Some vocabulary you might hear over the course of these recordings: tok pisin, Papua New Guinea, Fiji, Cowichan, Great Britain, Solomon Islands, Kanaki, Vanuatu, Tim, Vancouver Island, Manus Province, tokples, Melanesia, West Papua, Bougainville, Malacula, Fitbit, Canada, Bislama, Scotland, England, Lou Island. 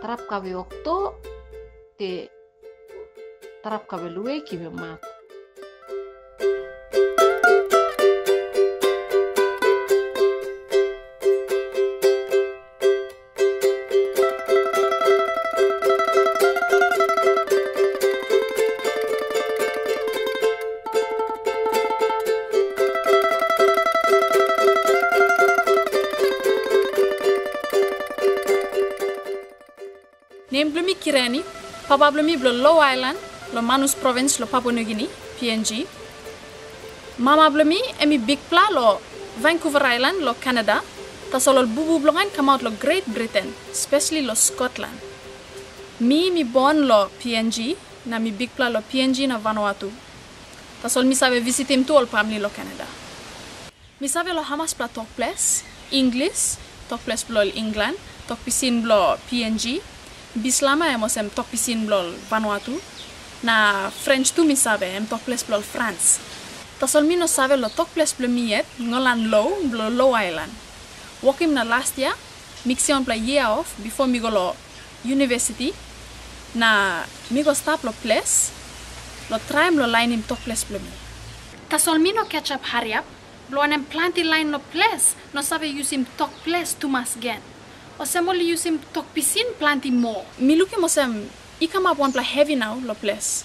tarap kawe okto te tarap kawe lue ki me mak. Nemblumi kirani, papablumi blo Low Island, lo Manus Province, lo Papua New Guinea, PNG. Mama blumi emi big pla lo Vancouver Island, lo Canada. Tasolo bubu blongan come out lo Great Britain, especially lo Scotland. Mi born lo PNG, na mi big pla lo PNG na Vanuatu. Tasol mi sabe visitim tu ol pamni lo Canada. Mi sabe lo hamas pla talk place, English, talk place blo England, talk pisin blo PNG. Bislama emos em tok pisin blol Vanuatu, na French tu mi sabe em tok ples blol France. Tasol mi no sabe lo tok ples blol miet ngolan low blol Low Island. Wakim na last year, mixion pla year off before mi go lo university, na mi go stop lo ples, lo traim lo line im tok ples blol mi. Tasol mi no catch up hurry up, blo anem planti line lo ples, no sabe use im tok ples tu mas gen. Osemoli using tok pisin planti mo. Mi luki mosem ikama one pla heavy now lo place.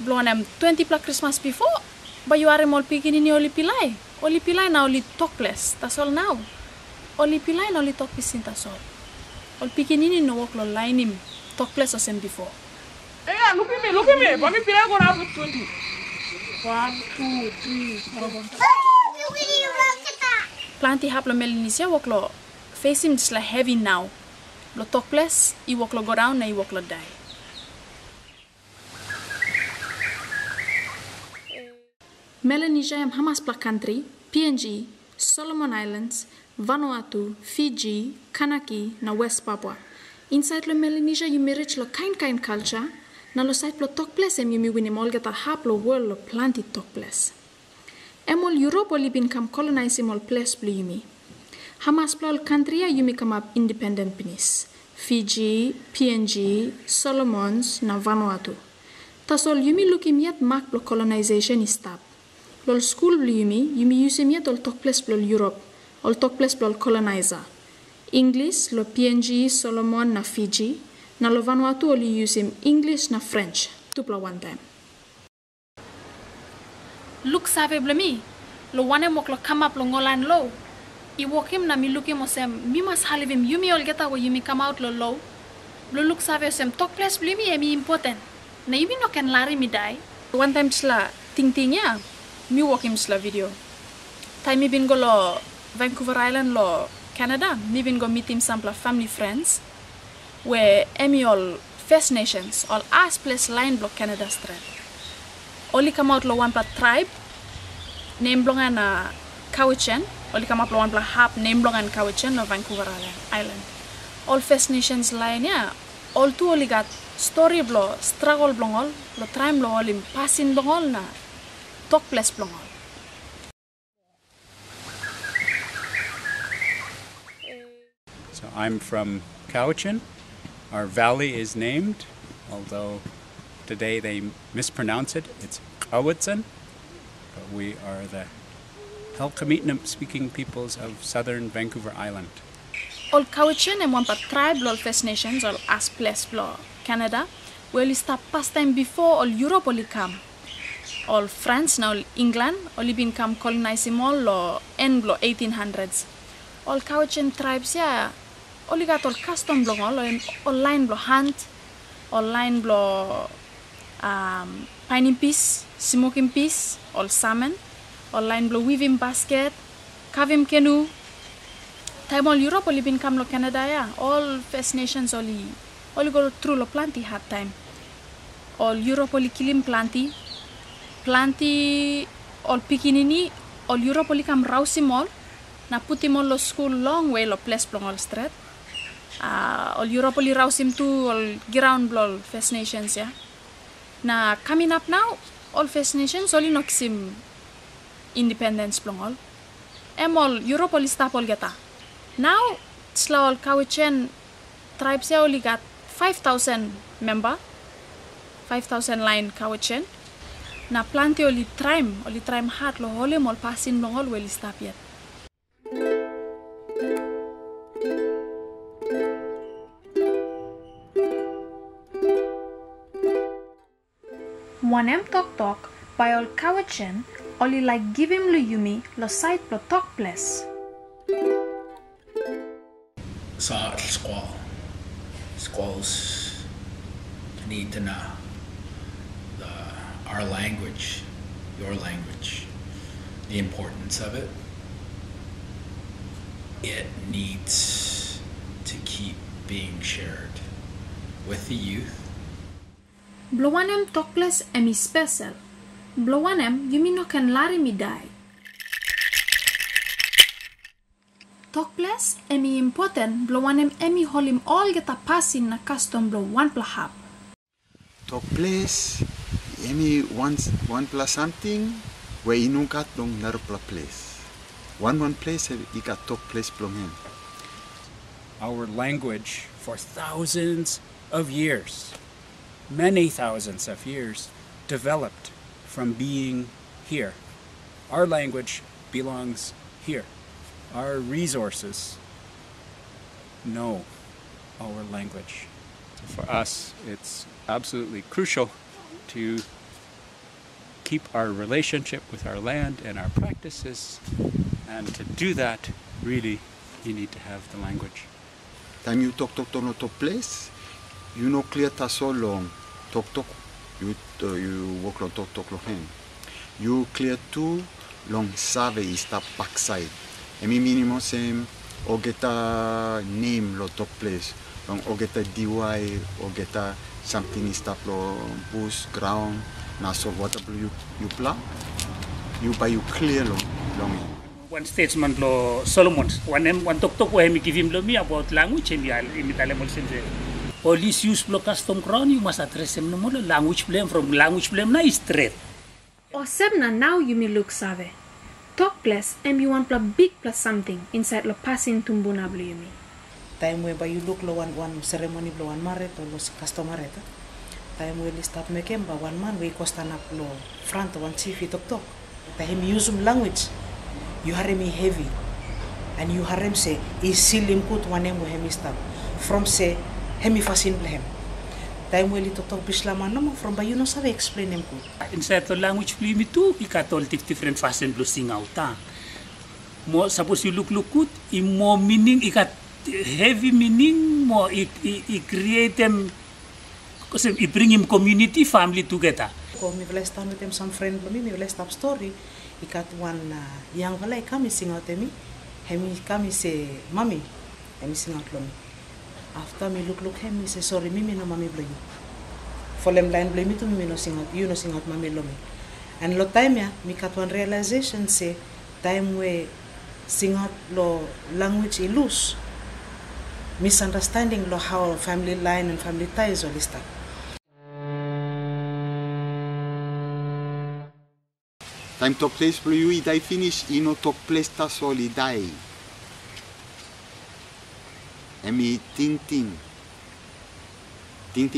Blonem 20 pla Christmas before, but you are mol pigini ni olipilai. Olipilai na oli tok place. Tasol now. Olipilai na oli tok pisin tasol. Ol pigini no wok lo line him tok place osem before. Yeah, look at me. But me pilai gonna have 20. 1, 2, 3, 4. Planti hap lo Melanesia wok lo. Face him just like heavy now. Lo talk less, he walk lo go down, and he walk lo die. Melanesia am hamas pla country, PNG, Solomon Islands, Vanuatu, Fiji, Kanaki, na West Papua. Inside lo Melanesia you may reach lo kind culture, na lo side lo talk less em you may win em all get a hap lo world lo planty talk less. Em all Europe all been come colonize em all place blue you may. Hamas plol country ya yumi come up independent pinis. Fiji, PNG, Solomons, na Vanuatu. Tasol yumi lukim yet mark lo colonization is tap. Lol school blu yumi use him yet all talk place blol Europe, all talk place blol colonizer. English, lo PNG, Solomon, na Fiji, na lo Vanuatu all use him English na French, tupla one time. Look save blemi, lo one mok lo come up lo ngolan low. I walk him na mi look him osem, mi mas halivim yumi all get away yumi come out lo low. Lo look save osem talk place blimi emi important. Na yumi no can lari mi die. One time sla ting ya, mi walk him sla video. Time mi bin go lo Vancouver Island lo Canada, mi bin go meet him sampla family friends. Where emi all First Nations, all us place line block Canada strand. Only come out lo one pla tribe, name blonga na Cowichan. Oli come up one half name long and Cowichan of Vancouver Island. All First Nations line ya. All two only got story blo struggle blongol, lo time blo all in passing blongol na talk place blongol. So I'm from Cowichan. Our valley is named, although today they mispronounce it. It's Cowichan, but we are the Halkamiitnam-speaking peoples of southern Vancouver Island. All Cowichan and Wampa tribe, all First Nations, all us place, Canada, where we start past time before all Europe only come. All France, now all England, only been come colonizing all or end 1800s. All Cowichan tribes, yeah, only got all custom blog, all line blo hunt, all line blo pining piece, smoking piece, all salmon. Online blow weaving basket, carving canoe. Time all Europe only been come lo Canada ya. All First Nations only go through lo planty hard time. All Europe only killing planty all pikinini. All Europe only come rouse him all. Na put him all lo school long way lo place blong all straight. All Europe only rouse him to all ground blong First Nations ya. Na coming up now, all First Nations only knocks him. Independence blongol. Em all Europe all stop all geta. Now, it's all Cowichan tribes only got 5,000 member, 5,000 line Cowichan. Na plante oli time hat lo hole mol pasin mongol weli stapiat. One em tok by ol Cowichan oli like give him lo yumi lo side lo tok place. Saat squalls need to know our language, your language, the importance of it. It needs to keep being shared with the youth. Blowanem tokles emi special. Blowanem yumino ken lari mi dai. Tokles emi important. Blowanem emi holim all geta passin na custom blow one plahap. Tokles. Emi one plus something, we inukat long narupla place. One place ikat tok place plongen. Our language for thousands of years, many thousands of years, developed from being here. Our language belongs here. Our resources know our language. For us, it's absolutely crucial to keep our relationship with our land and our practices, and to do that, really, you need to have the language. Time you talk to no to place, you know clear ta so long talk. You work on talk long hand. You clear too long survey is ta backside. Emi minimum same or get a name lo talk place, long or get a DY or get a something is tap lo bush ground na so water you plant you by you clear long one statement lo Solomon one tok we him give him lo me about language him imitale mo sense police use lo custom crown you must address him no more language blame from language blame na straight or semna now you me look save talk plus m1 plus big plus something inside lo passing tumbuna blue me time whereby you look low one ceremony blow one married or was customer time we start making by one man we cost an up low front one chief talk time use language you harem heavy and you harem say is silim put one name with him stop from say hemi fasin him time we talk Bislama no from by you know sabe explain him good inside the language play me too he got all different fasin blue sing out more suppose you look good in more meaning he got heavy meaning more it create them because it bring him community family together. Come we stand with them some friend for me we stop story. I got one young fella come sing out to me. He come say mommy. He sing out to me. After me look him he say sorry me no mommy blame. For them line blame me to me no sing out you no sing out mommy lo me. And lo time ya me got one realization say time we sing out lo language I lose. Misunderstanding lo how family line and family ties all this stuff. Time to place for you, I finish, you know, to place ta soli die. I mean, ting ting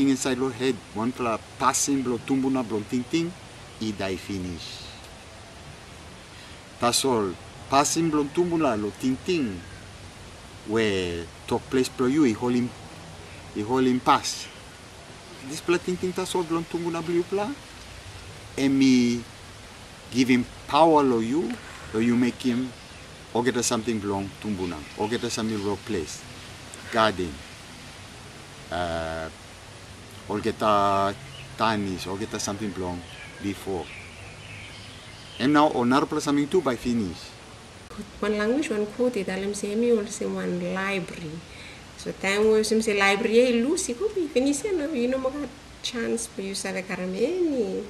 inside your head, one pla passing blow tumbuna blow ting ting, I die finish. Ta sol, passing blow tumbuna lo ting ting. Where took place for you, he hold him pass. This plating thing that's all belong to W pla. And me give him power or you make him or get something belong to Mbuna, or get something wrong place. Garden. Or get a tannis, or get something belong before. And now on our plus something too by finish. One language, one quote, it alam say me will say one library. So time we say library, Lucy could be finished. You know, we got chance for you to get any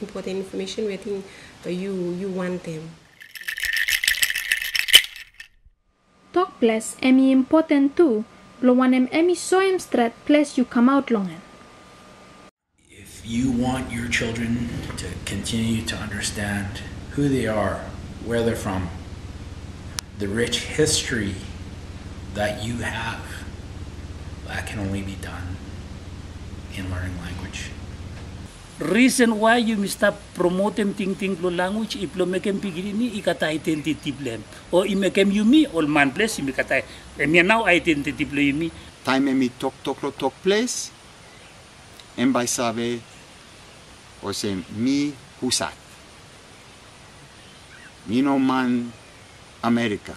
important information within you want them. Talk place, emi important too. But one emi so em straight place you come out longen. If you want your children to continue to understand who they are, where they're from, the rich history that you have that can only be done in learning language. Reason why you must promote them ting lo language if lo mekem pigini ikata identity blem or imekem yumi all man place imikata emi now identity blem yumi time emi talk place em by sabe o se mi husat mi no man America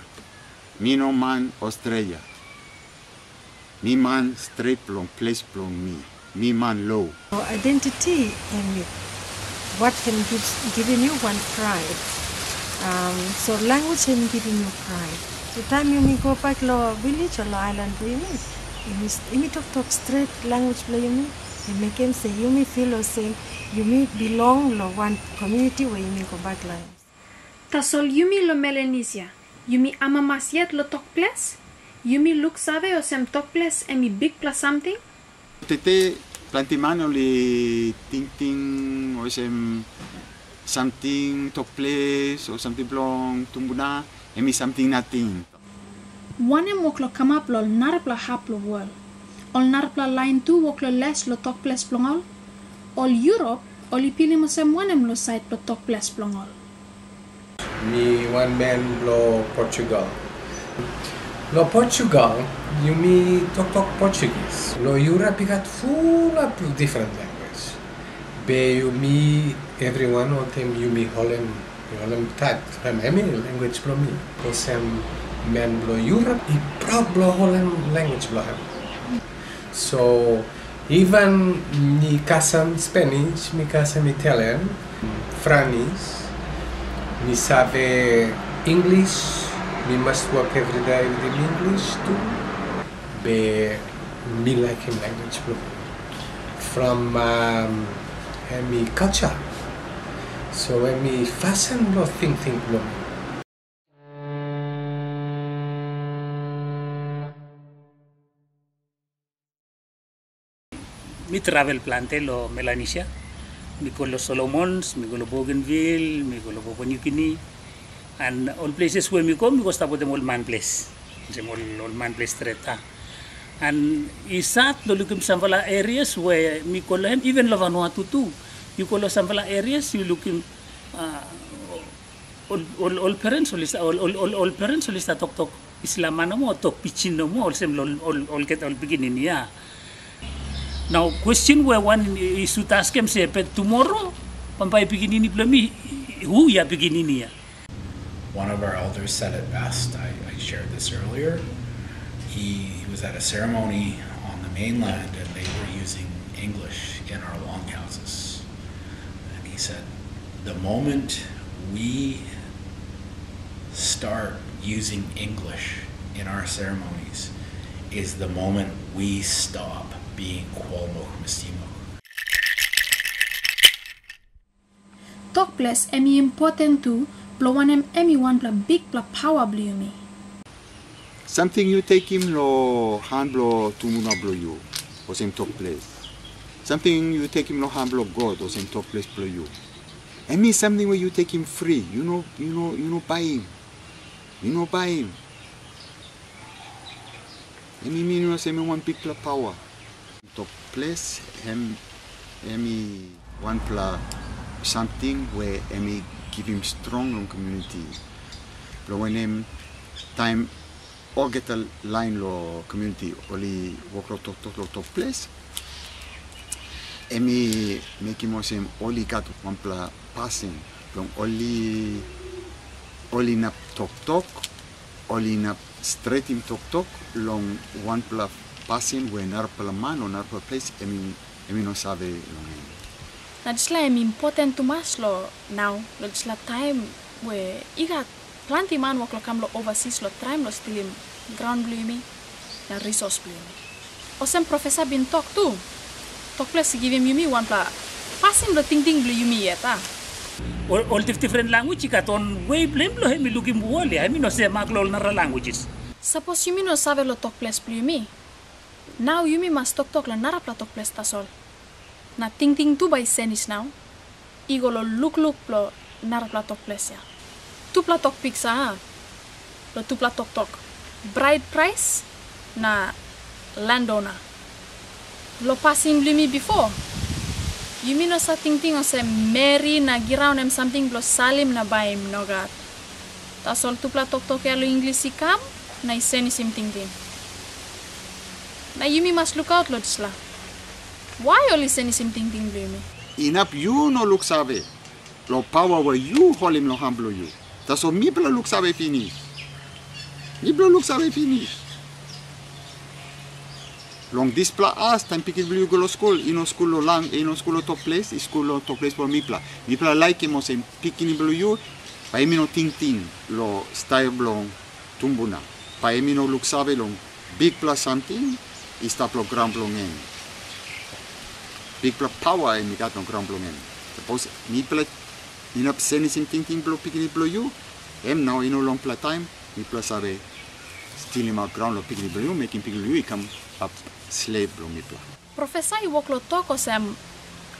mi no man Australia mi man straight plong place plong mi. Me man low. Identity in you, what can giving you one pride. So language and giving you pride. So time you may go back to village or island, you may talk straight language, you may come say you may feel or say you may belong to one community where you may go back language. Tasol you may lo Melanesia, you may amamasiat lo talk place, you may look save or some talk place and me big plus something. Tete plantimano li ting or something talk place or something blong tumbuna emi something nothing. One moklo kamaplo narpla haplo world. Ol narpla line two woklo less lo talk place plongol. Ol Europe olipilimo sem wanem lo side lo talk place plongol. Ni one man lo Portugal. Lo Portugal, you me talk Portuguese. Lo Europe got full of different languages. But you me every one of them you me Holland type. I mean language from me. Because I'm man blow Europe, he proud blow Holland language blow him. So even me kasam Spanish, me kasam Italian, Franis, me sabe English. We must work every day with English too. But me like him language from my culture. So when me fashion blow think blow. Me travel plante lo Melanesia. Me go lo Solomons, me go lo Bougainville, me go lo Papua New Guinea. And all places where we go, we go stop them all man place. Them all man place treta. And is that lo looking some areas where we call them, even lo Vanuatu too. You call some areas you looking all parents all parents will start talk Bislama no more, talk Pichin no more, all same all get all beginning yeah. Now question where one is to ask him say but tomorrow pampai beginning ni who ya beginning ya. One of our elders said it best, I shared this earlier. He was at a ceremony on the mainland and they were using English in our longhouses. And he said, the moment we start using English in our ceremonies is the moment we stop being Kualmok Mestimo. Talk less and important too. Something you take him lo hand blow to munablo you, or same top place. Something you take him lo hand blow God, or same top place blow you. I mean something where you take him free. You know buy him. You know buy him. I mean you know same one big pla power. Top place him. I mean one pla something where I mean. Give him strong long community. But when him time or get a line lo community only work lo top place. And me make him also only got one pla passing. Long only na talk, only na straight him talk long one pla passing when nar pla man or nar pla place. And me no sabe long. That's why I'm important to maslo now. That's the time where I got plenty man walk lo kam lo overseas lo time lo still ground blue me, the resource blue me. Osem professor bin talk too. Talk plus give him me one pla passing lo ting blue me yeta. All different language got on way blame lo hemi looking wole. I mean no say maklo nara languages. Suppose you me no sabe lo talk plus blue me. Now you me must talk lo nara pla talk plus tasol. Na ting tu by senis now. Igo lo look lo nar platok plesia. Tu platok pixa. Lo tu platok tok. Bride price na landowner. Lo pasim lumi before. You mean osa ting-ting osa Mary na giraw nem something blo salim na baim nogat. Ta sol tupla tok-tok ya lo English ikam na isen isim ting-ting. Na yumi must look out lo disla. Why all isen isim ting-ting lo yumi? Inap you no look save. Lo power were you holim lo hamblo you. Ta so mi blo look save fini. Mi blo look save fini. Long this pla as time picket blue go school, ino school lo lang, ino school lo top place, school lo top place for mipla. Mipla like him was in picking blue you, paimino ting ting lo style long tumbuna. Paimino look save long big plus something is tap lo grand long en. Big plus power in got no grand long en. Suppose mipla in absent is in ting ting blue picking blue you, em now ino long pla time, mipla save still in my ground lo picking blue you, making picking blue you come up. Slave blomipla. Professor, I walk lo talk osem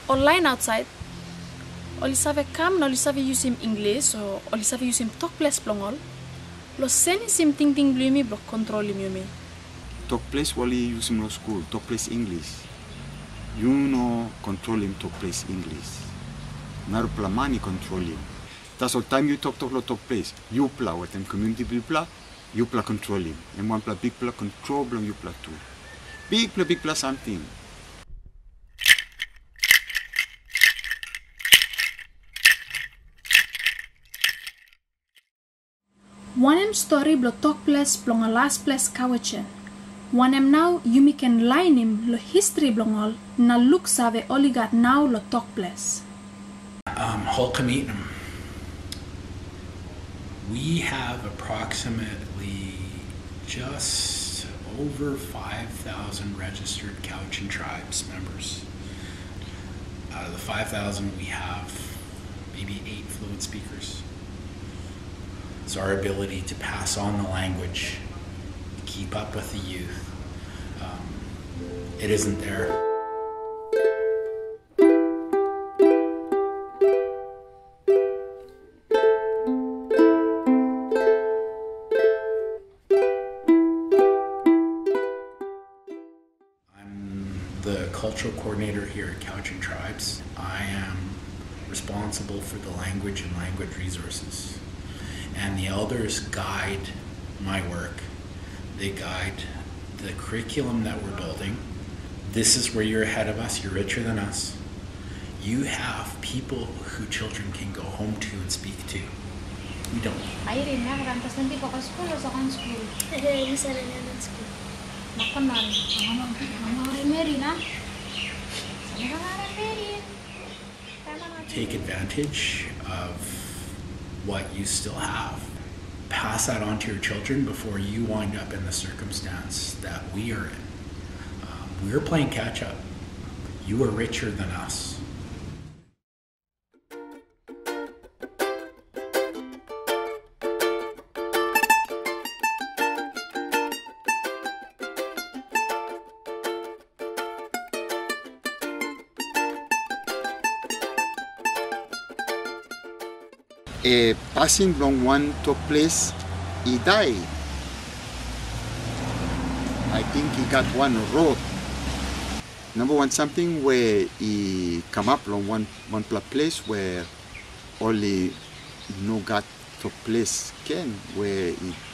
online outside. Oli save kam, oli save use him English, so oli save use him talk place blongol. Lo send him ting ting blumi blok control him yumi. Talk place wali use him lo school. Talk place English. You know control him talk place English. Naru plamani control him. That's all time you talk lo talk place. You pla what them community pla. You pla control him. And one pla big pla control blom you pla too. Big plus something. One em story blo talk place blong last place Cowichan. One em now you can line him lo history blongol na look save oligat now lo talk place. Holcomb-Eaton. We have approximately just over 5,000 registered Cowichan tribes members. Out of the 5,000, we have maybe 8 fluent speakers. It's our ability to pass on the language, to keep up with the youth. It isn't there. Coordinator here at Cowichan Tribes. I am responsible for the language and language resources. And the elders guide my work. They guide the curriculum that we're building. This is where you're ahead of us, you're richer than us. You have people who children can go home to and speak to. We don't. I remember I'm just going to school or second school. I didn't say school. Take advantage of what you still have. Pass that on to your children before you wind up in the circumstance that we are in. We're playing catch up. You are richer than us. Passing from one to place, he died. I think he got one road. Number one, something where he come up from one place where only no got to place can where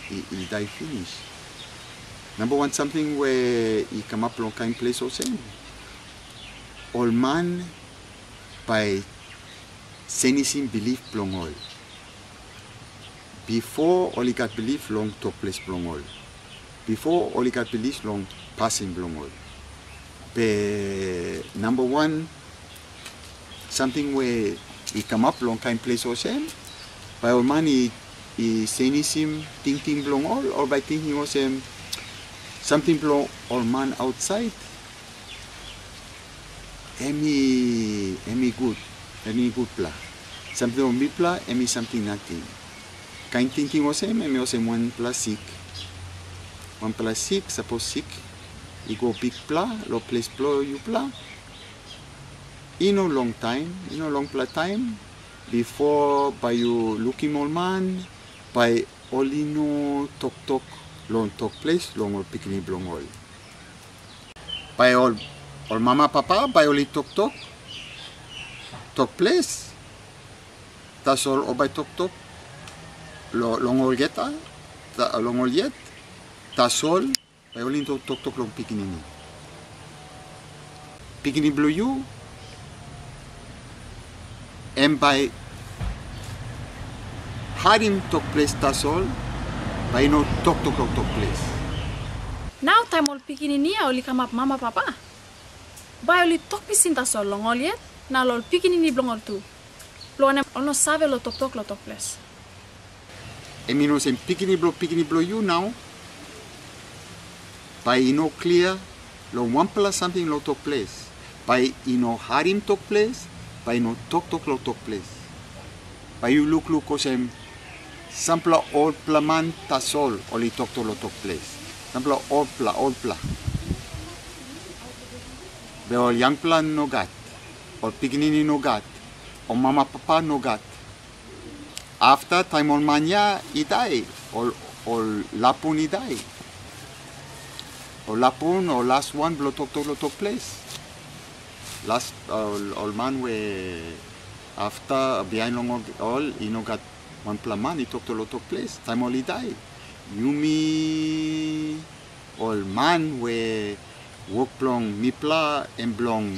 he die finish. Number one, something where he come up from kind place or same. All man by senisim belief from all. Before only got belief long top place blongol. Before only got belief long passing blongol. But number one, something where he come up long time place or same. By all man he senis him thinking blongol or by thinking was him something blong all man outside. Emi good pla. Something on me pla, emi something nothing. Kind thinking was him, and was one plastic. One plastic, suppose sick. You go big pla, low place pla, you pla. In a long time, in a long pla time, before by you looking old man, by only no talk long talk place, long or picnic long all. Bayol or mama papa bayoli tok tok tok place. That's all obai tok tok. Longol geta, longol yet. That's all bayolin tok tok tok long pikinini. Pikini blue you. And by having tok place that's all. By no tok tok tok tok place. Now time all pikininia oli come up mama papa. By only tok pisinta so long all yet, now all pikinini blong or two. Blone alno save lo tok tok lo tok place. Eminos and pikini blow you now. By ino clear, lo one plus something lo tok place. By ino harim tok place, by no tok tok lo tok place. By you look osem sampla all plaman tasol oli tok tok lo tok place. Sampla all pla, be all young plan no gat, or pignini no gat, or mama papa no gat. After time on mania I die, or lapun I die, or lapun or last one blow lo tok place. Last all man we after behind long all you no gat one plaman I tok lo tok place. Time all I die. Yumi all man we work blong mipla and blong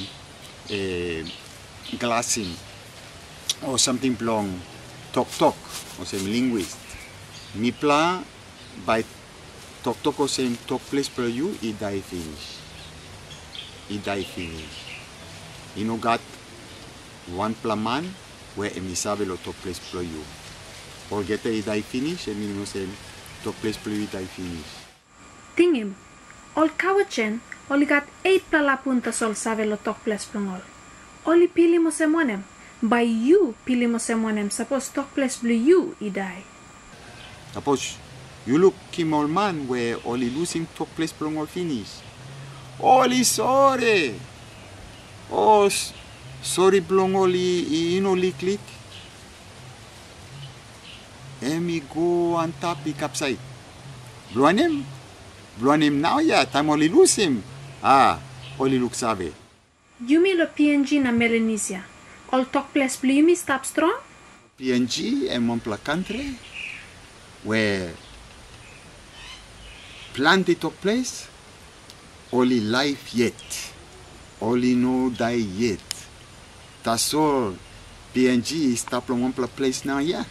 glassing or something blong tok tok or some linguist mipla by tok tok or same tok place per you it die finish. It die finish. You know got one plaman where emisabe lo tok place per you. Or get it die finish and you know same tok place plui tai finish. Tingim, ol Cowichan, oli gat 8 palapuntas ol save lo tok place plongol. Oli pilimos emonem, by you pilimos emonem, suppose tok place blue you I die. Suppose you look him all man where oli losing tok place plongol finish. Oli sorry! Oh, sorry blongoli inoli click. Emi go and tap the capsite. Blow him now, yeah. Time only lose him. Ah, only look save. Yumi lo PNG na Melanesia. All talk place blue yumi stop strong? PNG and Montpla country where plant the talk place only life yet. Only no die yet. That's all. PNG is stop from Montpla place now, yeah.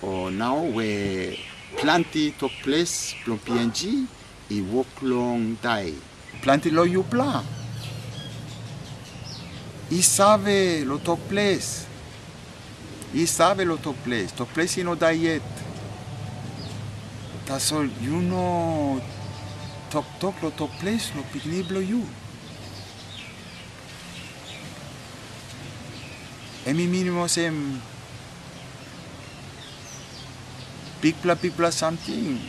Or now where planty took place from PNG, it walk long die. Planty lo you plan. He save lo took place. Took place he no die yet. That's all you know. Talk lo took place lo picnic lo you. Emi minimum same. Big pla something.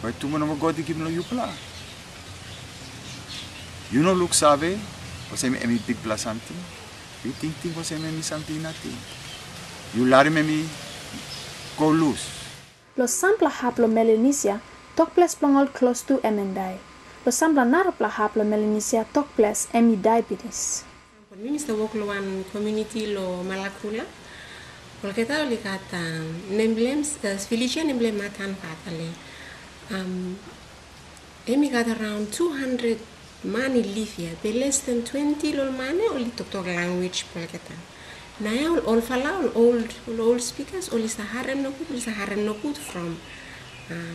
But tu mano God give no you pla. You no look save. O se me big pla something. You think o se me something nothing. You lari me go loose. Los sampla haplo Melanesia tok place plongol close to emendai. Los sampla narapla haplo Melanesia tok place emi diabetes. Minister work lo one community lo Malacula. Kalau kita lihat emblem, village emblem makan katale. Emi got around 200 mani live here. But less than 20 lol mani only talk language kalau kita. Naya all fala all old speakers only Saharan nokut from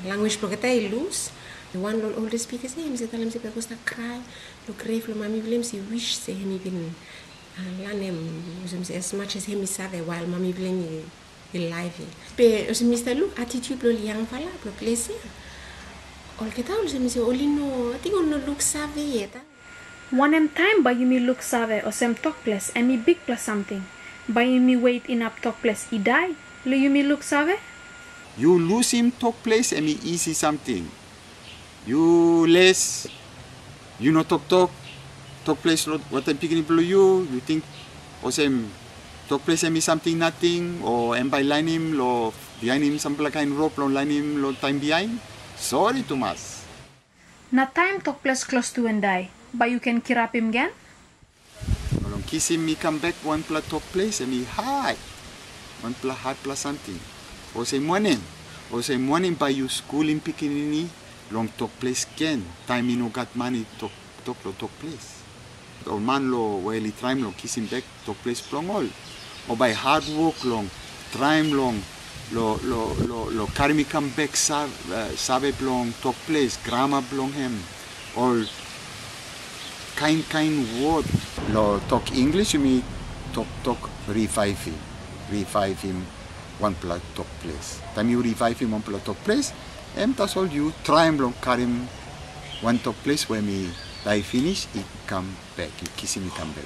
language kalau kita lose. The one lol old speakers ni, mesti dalam si perkusta cry, lo crave lo mami belum si wish si hemi bin. As much as him is sad while mommy playing in life. But Mr. Luke attitude lo liang fala lo place. All kita I think all no look save yet. One time by you me look save or some talk place and me big plus something. By you me wait in up talk place I die. Lo you me look save? You lose him talk place and me easy something. You less you no talk. Talk place what I'm picking below you think or same talk place me something nothing or and by line him lo behind him some kind rope lo line him lo time behind sorry Thomas. Na time tok plus close to and die, but you can kirap him again. Along kiss him, me come back one plus talk place and me hi, one plus hard plus something. Or say morning by you school in Pikinini, long talk place can time you no got money talk place. Or man lo well he time long kiss him back talk place plong all. Or by hard work long time long. Lo carry me come back sabe blong top place grammar blong him or kind word lo talk English me talk revive him one plot top place time you revive him one plot top place and that's all you try him blong carry him one top place when me die finish he come back he kiss him he come back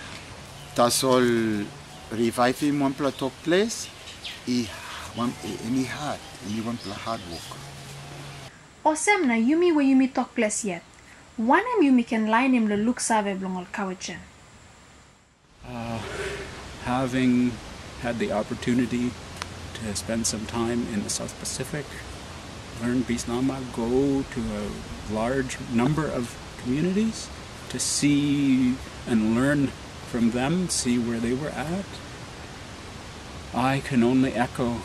that's all revive him one plot top place he any hard work. Osem na yumi we yumi talk place yet. One am yumi can line him the look save blongol Cowichan. Having had the opportunity to spend some time in the South Pacific, learn Bislama, go to a large number of communities to see and learn from them, see where they were at. I can only echo,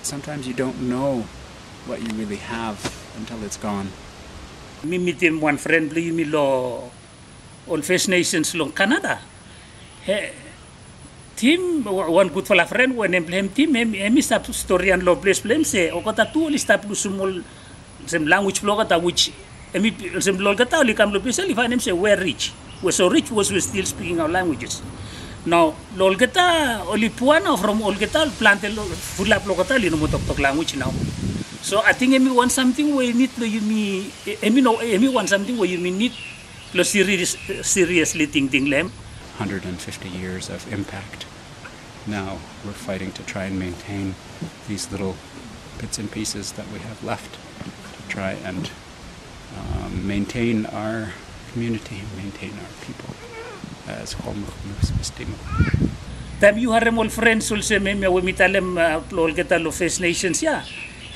sometimes you don't know what you really have until it's gone. Me meeting one friend, me lo all First Nations long Canada. Tim, one good fellow friend, when I blame Tim, I stop story and lo place blame say, okata tu only stop usumol some language blogata which me some blogata only come lo place if I name say we're rich, we're so rich was we still speaking our languages. Now, Lolgeta Olipuano from Olgeta planted full up Logata, you know, talk language now. So I think Amy wants something where you need to me, Amy wants something where you need to seriously think Dinglem. 150 years of impact. Now we're fighting to try and maintain these little bits and pieces that we have left to try and maintain our community, maintain our people. As home system. Tam you harem all friends also me we mitalem plol ketalo First Nations ya.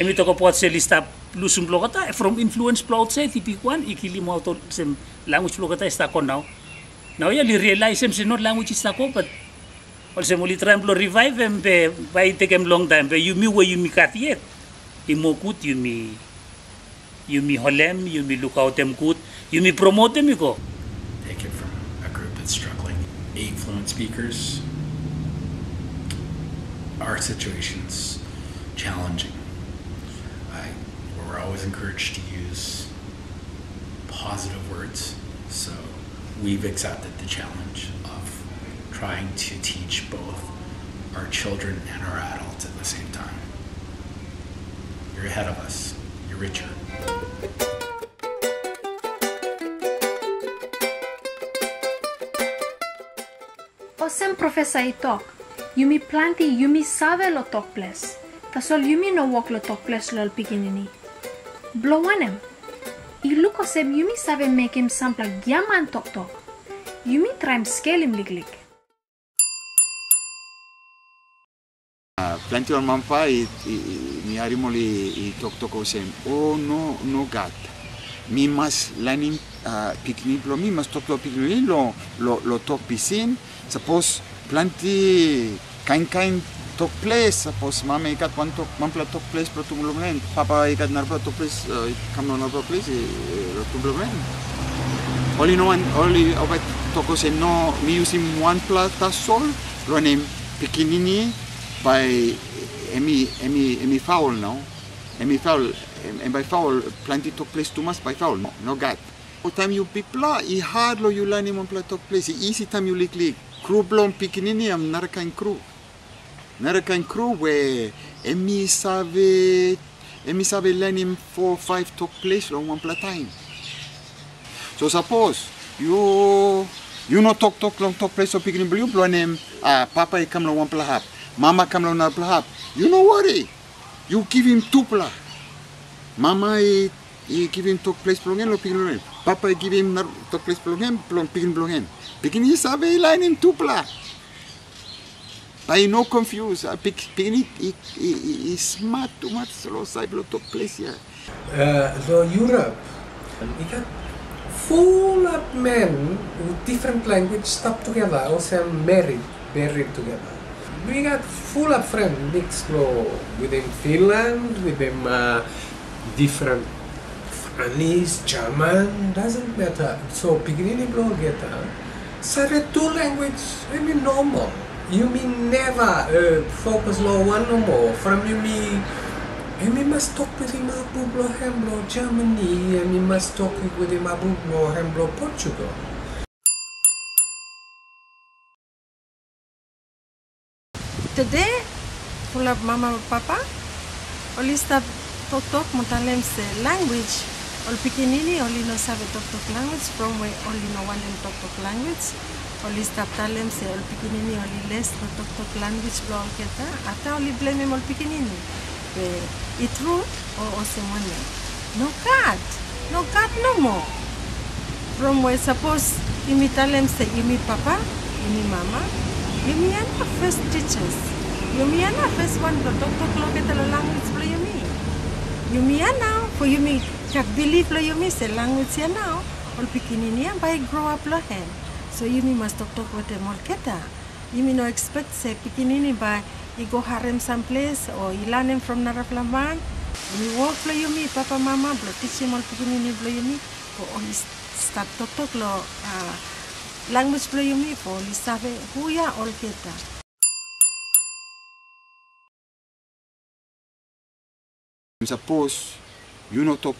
Emi toko pot se lista lusum blogata from influence plot se typical one ikilimo to sem language blogata sta kon now. Now ya li realize sem not language sta ko but also mo li tremblo revive em be by take em long time be you me we you me kat yet. Imokut you me holem you me look out em good you me promote em ko. Take it from struggling. 8 fluent speakers. Our situation's challenging. We're always encouraged to use positive words, so we've accepted the challenge of trying to teach both our children and our adults at the same time. You're ahead of us. You're richer. Osem professor itok, yumi planti yumi save lo tok place. Tasol yumi no walk lo tok place lol pikinini. Blowanem. I look osem yumi save make him sampla gyaman tok. Yumi try him scale him liglik. Planti on mampa mi harimoli tok osem. Oh no gat. Mi mas lanim pikini blo mi mas tok pikini lo tok pisin. Suppose plenty kind talk place. Suppose mama I got one talk, mampla talk place pro to blomland. Papa I got narpa talk place. Come on narpa place to blomland. Only no one only about talk say no. Me using one plata sol. Lo name pikinini by emi foul now. Emi foul and by foul plenty talk place too much by foul no got. O time you pipla I hard lo you learn on plata talk place. Easy time you lick. Crew blom pikinini am another kind crew where emi save learning 4 or 5 talk place on one plot time. So suppose you no talk long talk place of picking blue blow name papa I come on one plot half, mama come on another plot half. You no worry, you give him 2 plot. Mama I give him talk place blong lo picking blue. Papa I give him talk place blong picking blong. Pikini sabe line in 2 pla. But you no confused. Pikini is smart too much. So I blow to place here. So Europe Ikan full of men with different language stuck together, also married together. We got full of friends mixed within Finland, within different Chinese, German, doesn't matter. So beginning blow get started two language, I mean normal. You mean never focus on one no more. From you mean I mean must talk with him blow Hemblo Germany, I mean must talk with him blow Hemblo Portugal. Today, full of mama and papa, only stop talk Montalem's language. All Pikinini only no sabe talk language. From where only no one in talk language. Only stop Talem's all Pikinini only less no talk language. Blow kita, ata only blame him all Pikinini. It rude or osemone. No cat no more. From where suppose imi Talem's imi papa, imi mama. Yumiana first teachers. Yumiana first one to doctor clock the language for Yumi. Yumiana for Yumi can believe lo Yumi say language ya now all Pikininia by grow up lo hen. So Yumi must talk with the Molketa. Yumi no expect say Pikinini by you go harem someplace or you learn him from Naraflaman. You walk lo Yumi, Papa Mama, blo teach him all Pikinini blo Yumi for only start talk lo language play you me for sabe huya all kita. Suppose you no talk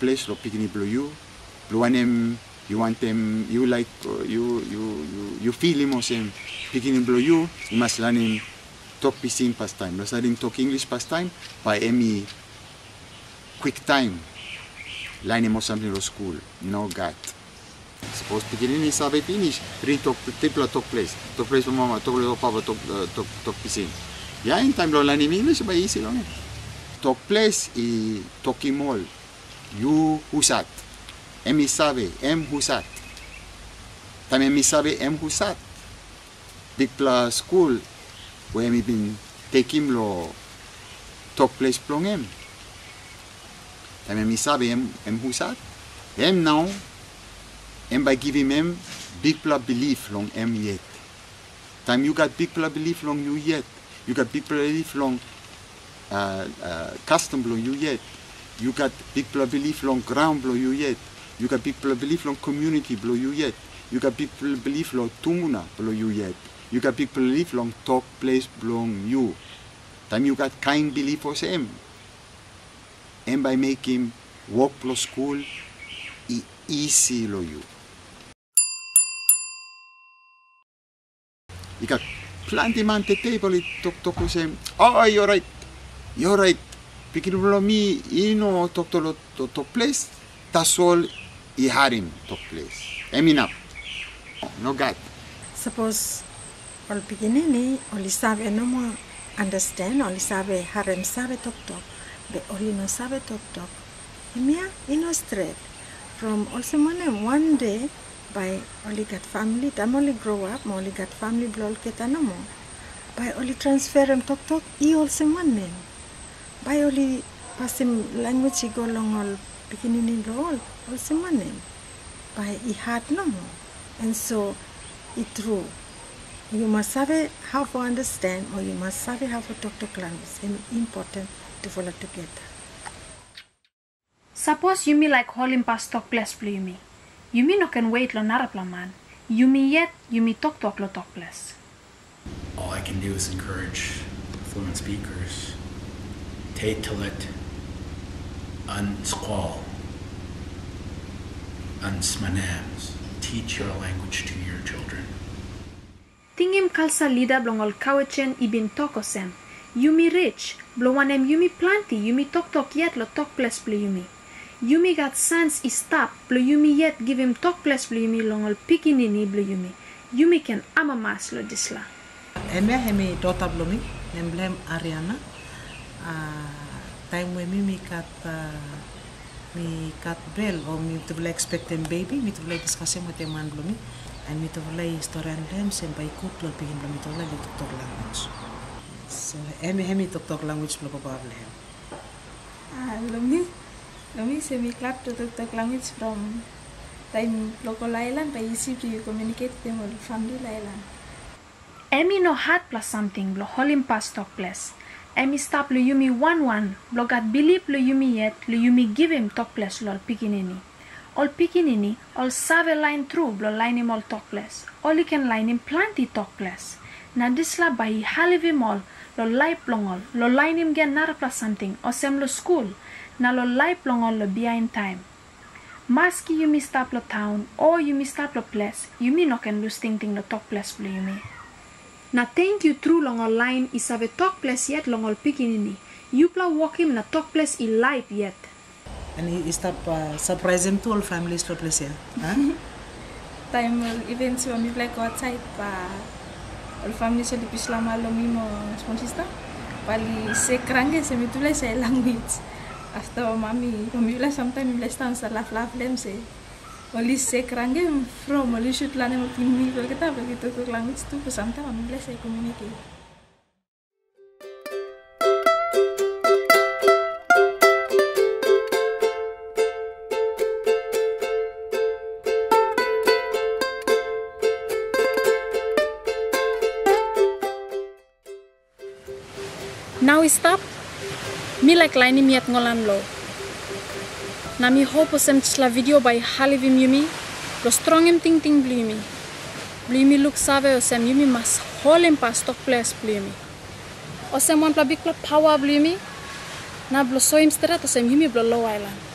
place lo pigni blow you. Blow them you want them you like you feel him or same pigni blow you. You must learn him talk Pisin pastime. Lo studying talk English pastime by any quick time. Learn him or something lo school. No got. Suppose Pikinini sabe finish, re-talk, talk place for mama, talk place for papa, talk Pisin. Yeah, in time lo learn English, but easy long. Talk place is talking mall. You husat. Emi sabe, em husat. Time emi sabe, em husat. Big plus school, where emi been taking lo talk place plong em. Time emi sabe, em husat. Em now. And by giving him big people belief long him yet. Time you got big people belief long you yet. You got big people belief long custom blow you yet. You got big people belief long ground blow you yet. You got big people belief long community blow you yet. You got big people belief long tumuna blow you yet. You got big people belief long talk place blow you. Time you got kind belief for him. And by making walk blow school easy lo you. You got plenty man the table, it talk same. Oh, you're right. Picking blow me, you know, talk place. That's all he had him talk place. I mean, no God. Suppose all Pikinini, only sabe no more understand, only sabe harem sabe talk, but only no sabe talk. Mia, you know straight. From also one day by only got family, time only grow up, only got family blow get no more. By only transfer him talk, he also one man. By only pass him language he go long all beginning in all also one name. By he had no more. And so it true. You must have how to understand or you must have how to talk language. It's important to follow together. Suppose Yumi like holding past talk place blue Yumi. Yumi no can wait lo narraplaman. Yumi yet Yumi talk lo talk place. All I can do is encourage fluent speakers. Te tilit unsqual unsmanams. Teach your language to your children. Tingim kalsa lida blongol Cowichan ibin tokosem. Yumi rich blowanem Yumi planty Yumi talk yet lo talk place blue Yumi. Yumi got sons is tap, blue Yumi yet give him talk place blue Yumi long all Pikinini blue Yumi. Yumi can amamas lo disla. Eme daughter blooming, emblem Ariana. Time when me cut bell or me to expect them baby, me to discuss him with a man blooming, and me to historian them and by cook lo begin blooming to talk language. So eme talk language blow above him. Ah, blooming. Kami Chinese semi-club to the language from the local island, but easy to communicate them with family island. Emi no hat plus something, blo holim pas talk plus. Emi stop lo yumi 1-1, blo gat believe lo yumi yet, lo yumi give him talk plus lol pikinini. All pikinini, all save line through, blo line him all talk plus. All he can line him plenty talk plus. Nadisla by halivim all, lo life long all, lo line him get nara plus something, or sem lo school, na lo life long all lo behind time. Maski you miss tap lo town, or you miss tap lo place, you mean no can lose thing ting lo talk place blo you mean. Na thank you through long all line is have a talk place yet long all pikinini. You pla walk him na talk place he life yet. And he stop surprising to all families lo place yeah. Huh? Time events when we like outside all family so the Bislama lo mimo sponsista. Pali se krange se mitule se language. After mommy, we sometimes we dance laugh them say. Only say krange from only shoot lane with me because kita begitu ke language tu sometimes we say communicate. Now we stop. Mi like lini miat ngolan lo. Nami hope osem chla video by halivim yumi. Lo strongim ting ting blumi. Blumi look save osem yumi mas holim pas stock place blumi. Osem one pla big pla power blumi. Na blo soim strat osem yumi blo low island.